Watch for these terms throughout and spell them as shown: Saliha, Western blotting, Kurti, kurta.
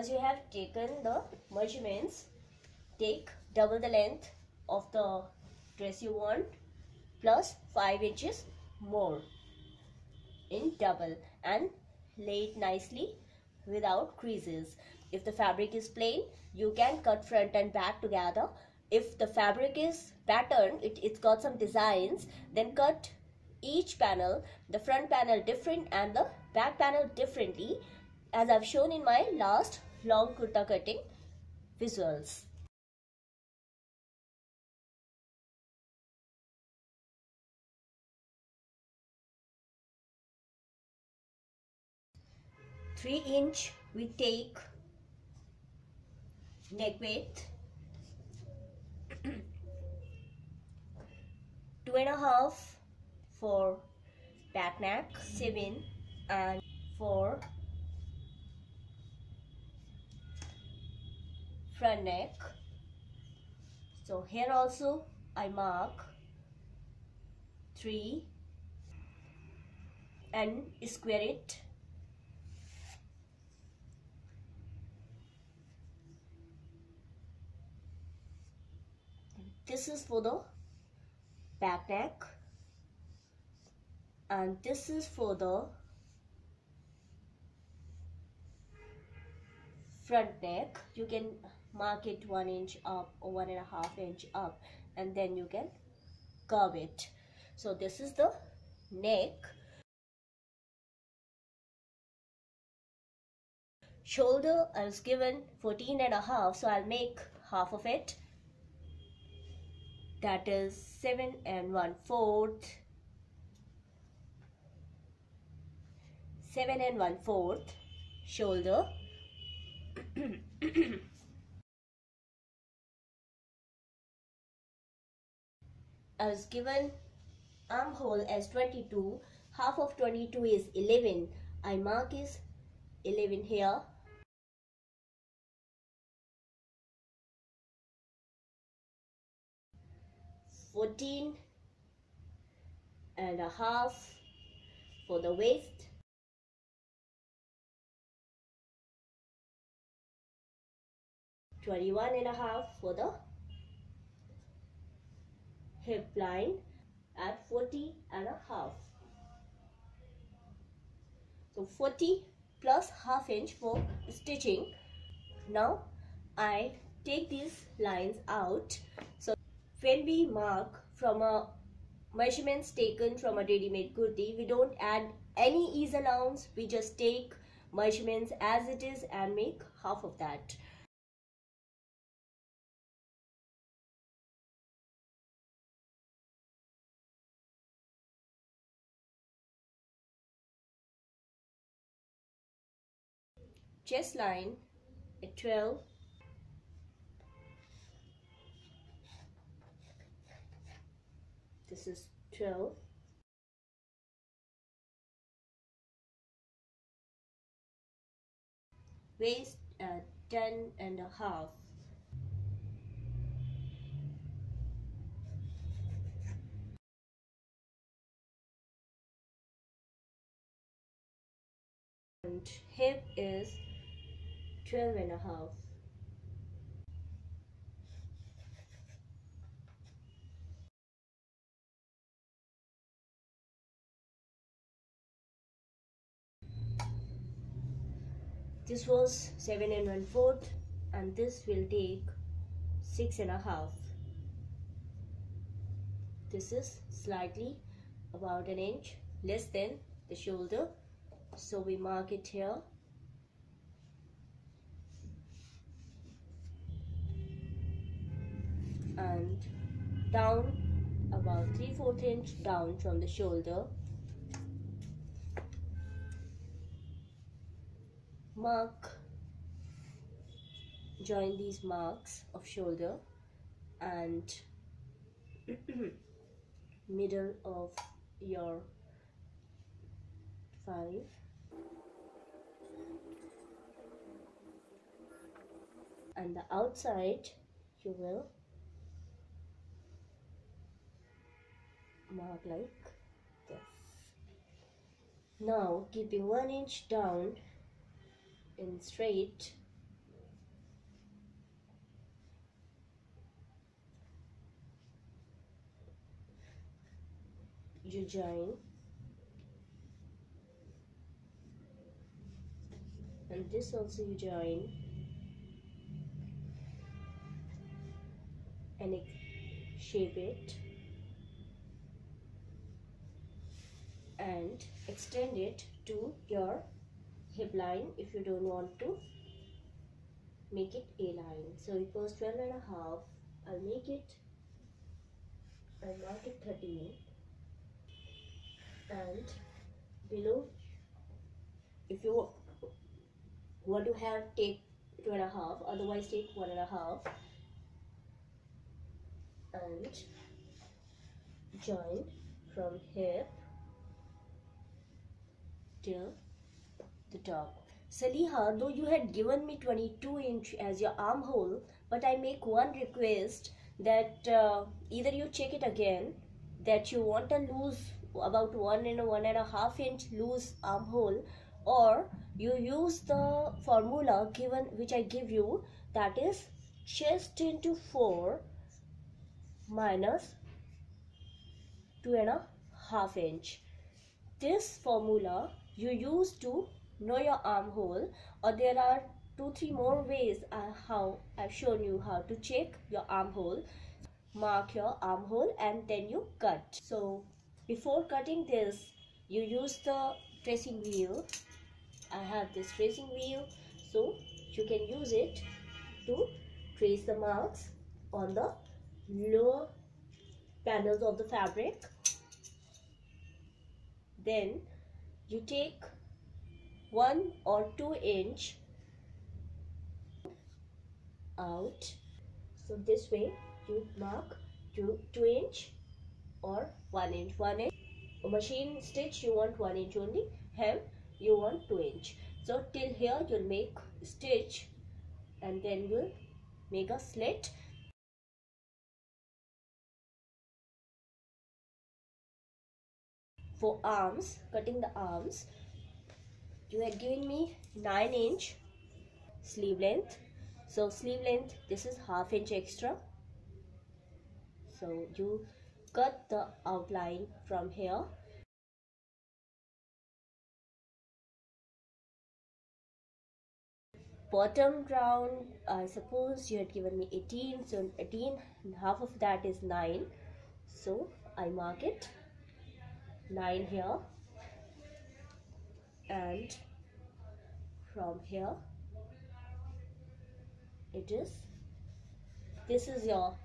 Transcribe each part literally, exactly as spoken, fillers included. once you have taken the measurements, take double the length of the dress you want plus five inches more in double and lay it nicely without creases. If the fabric is plain, you can cut front and back together. If the fabric is patterned, it, it's got some designs, then cut each panel, the front panel different and the back panel differently, as I've shown in my last long kurta cutting visuals. three inch we take neck width, two and a half for back neck, seven and for front neck. So here also I mark three and square it. This is for the back neck and this is for the front neck. You can mark it one inch up or one and a half inch up and then you can curve it. So this is the neck. Shoulder I was given fourteen and a half, so I'll make half of it. That is seven and one fourth, seven and one fourth shoulder. I was given armhole as twenty-two, half of twenty-two is eleven, I mark is eleven here. fourteen and a half for the waist. twenty-one and a half for the hip line at forty and a half. So forty plus half inch for stitching. Now I take these lines out. So when we mark from a measurements taken from a ready-made kurti, we don't add any ease allowance, we just take measurements as it is and make half of that. Chest line at twelve. This is twelve. Waist at ten and a half. And hip is twelve and a half. This was seven and one fourth, and this will take six and a half. This is slightly about an inch less than the shoulder, so we mark it here. And down about three fourth inch down from the shoulder. Mark, join these marks of shoulder and middle of your five. And the outside you will mark like this. Now keeping one inch down and straight, you join, and this also you join, and shape it and extend it to your hip line if you don't want to make it a line. So it was twelve and a half. I'll make it, I'll mark it thirteen, and below, if you want to have, take two and a half, otherwise take one and a half, and join from hip till the top. Saliha, though you had given me twenty-two inch as your armhole, but I make one request that uh, either you check it again that you want a loose, about one and one and a half inch loose armhole, or you use the formula given, which I give you, that is chest into four minus two and a half inch. This formula you use to know your armhole, or there are two three more ways uh, how I've shown you how to check your armhole. Mark your armhole and then you cut. So before cutting this, you use the tracing wheel. I have this tracing wheel, so you can use it to trace the marks on the lower panels of the fabric. Then you take one or two inch out, so this way you mark two two inch or one inch. One inch a machine stitch, you want one inch only. Hem, you want two inch. So till here you'll make stitch, and then you'll make a slit. For arms, cutting the arms, you had given me nine inch sleeve length. So sleeve length, this is half inch extra. So you cut the outline from here. Bottom round, I suppose you had given me eighteen. So eighteen and half of that is nine. So I mark it nine here, and from here it is, this is your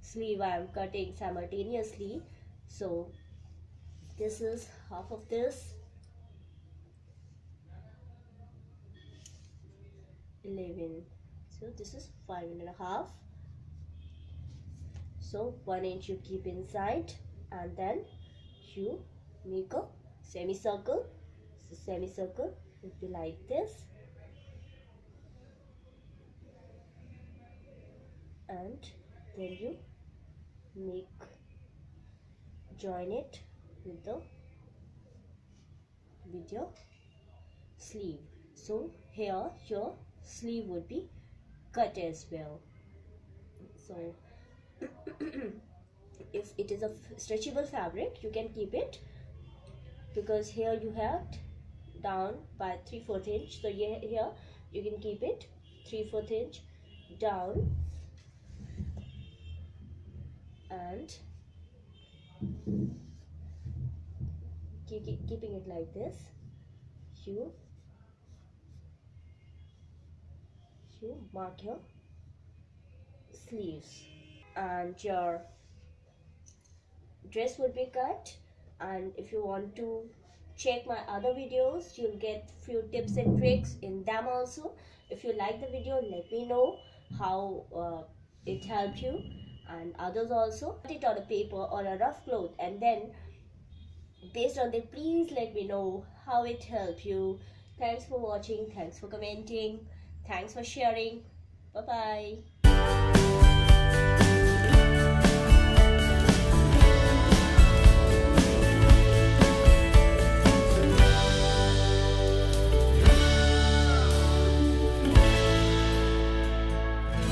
sleeve I am cutting simultaneously. So this is half of this, eleven. So this is five and a half. So one inch you keep inside, and then you make a semicircle. So semicircle would be like this, and then you make, join it with the with your sleeve. So here your sleeve would be cut as well. So if it is a stretchable fabric, you can keep it, because here you have down by three fourth inch. So here you can keep it three fourth inch down, and keep, keep, keeping it like this, you you mark your sleeves, and your dress would be cut. And if you want to check my other videos, you'll get few tips and tricks in them also. If you like the video, let me know how uh, it helped you, and others also. Put it on a paper or a rough cloth, and then based on that, please let me know how it helped you. Thanks for watching, thanks for commenting, thanks for sharing. Bye bye.